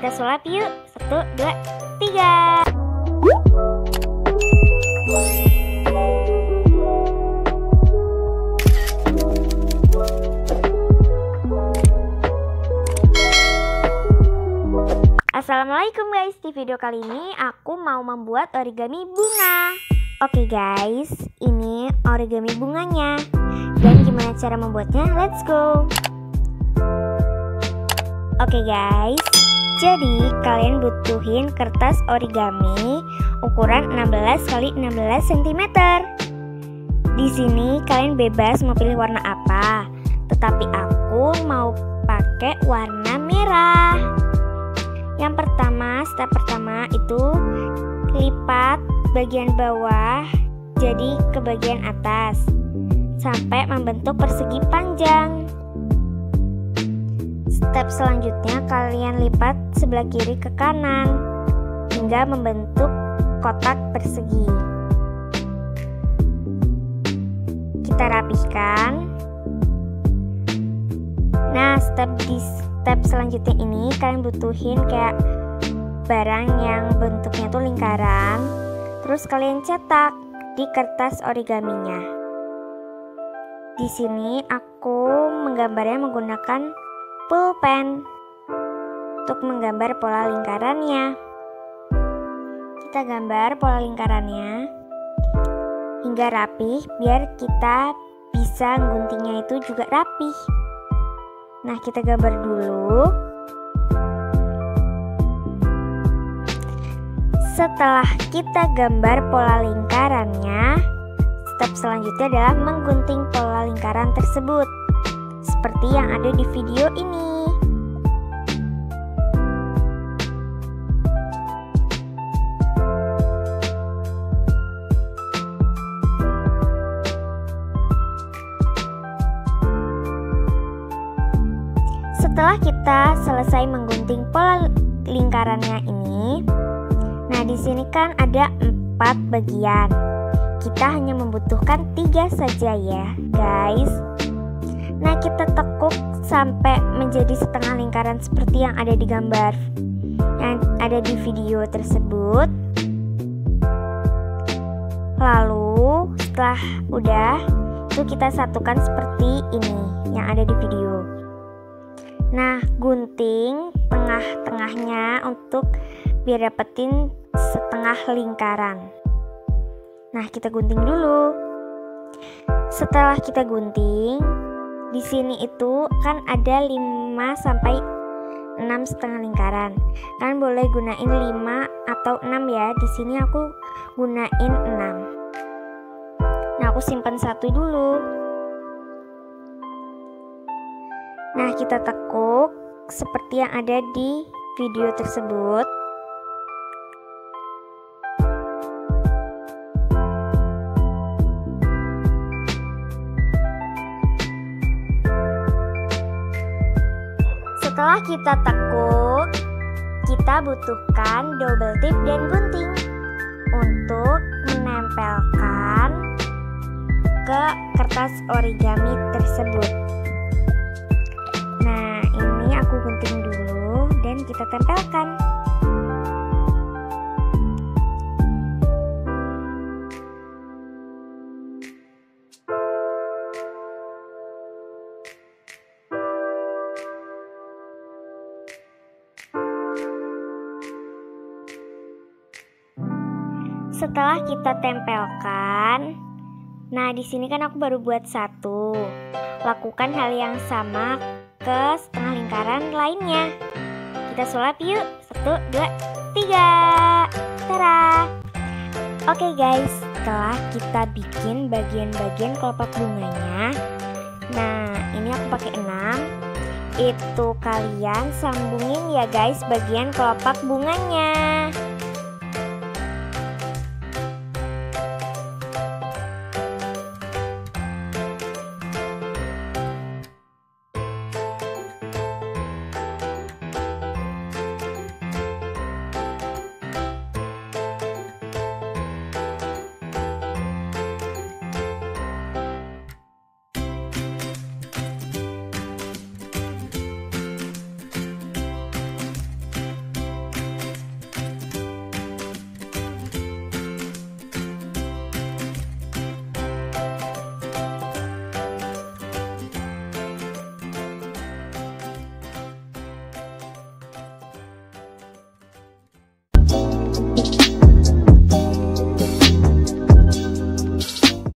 Kita sulap yuk. 1, 2, 3. Assalamualaikum guys, di video kali ini aku mau membuat origami bunga. Oke guys, ini origami bunganya. Dan gimana cara membuatnya? Let's go. Oke guys, jadi kalian butuhin kertas origami ukuran 16 x 16 cm. Di sini kalian bebas mau pilih warna apa, tetapi aku mau pakai warna merah. Yang pertama, step pertama itu lipat bagian bawah jadi ke bagian atas sampai membentuk persegi panjang. Step selanjutnya kalian lipat sebelah kiri ke kanan hingga membentuk kotak persegi. Kita rapihkan. Nah, step selanjutnya ini kalian butuhin kayak barang yang bentuknya tuh lingkaran, terus kalian cetak di kertas origaminya. Di sini aku menggambarnya menggunakan pulpen untuk menggambar pola lingkarannya. Kita gambar pola lingkarannya hingga rapih biar kita bisa guntingnya itu juga rapih. Nah, kita gambar dulu. Setelah kita gambar pola lingkarannya, step selanjutnya adalah menggunting pola lingkaran tersebut seperti yang ada di video ini. Setelah kita selesai menggunting pola lingkarannya ini, nah di sini kan ada 4 bagian. Kita hanya membutuhkan 3 saja ya, guys. Nah, kita tekuk sampai menjadi setengah lingkaran seperti yang ada di gambar yang ada di video tersebut. Lalu setelah udah itu kita satukan seperti ini yang ada di video. Nah, gunting tengah-tengahnya untuk biar dapetin setengah lingkaran. Nah, kita gunting dulu. Setelah kita gunting, di sini itu kan ada 5 sampai 6 setengah lingkaran. Kalian boleh gunain 5 atau 6 ya. Di sini aku gunain 6. Nah, aku simpan 1 dulu. Nah, kita tekuk seperti yang ada di video tersebut. Setelah kita tekuk, kita butuhkan double tip dan gunting untuk menempelkan ke kertas origami tersebut. Kita tempelkan. Setelah kita tempelkan, nah di sini kan aku baru buat 1. Lakukan hal yang sama ke setengah lingkaran lainnya. Kita sulap yuk. 1, 2, 3. Tara. Oke guys, setelah kita bikin bagian-bagian kelopak bunganya, nah ini aku pakai 6. Itu kalian sambungin ya guys bagian kelopak bunganya.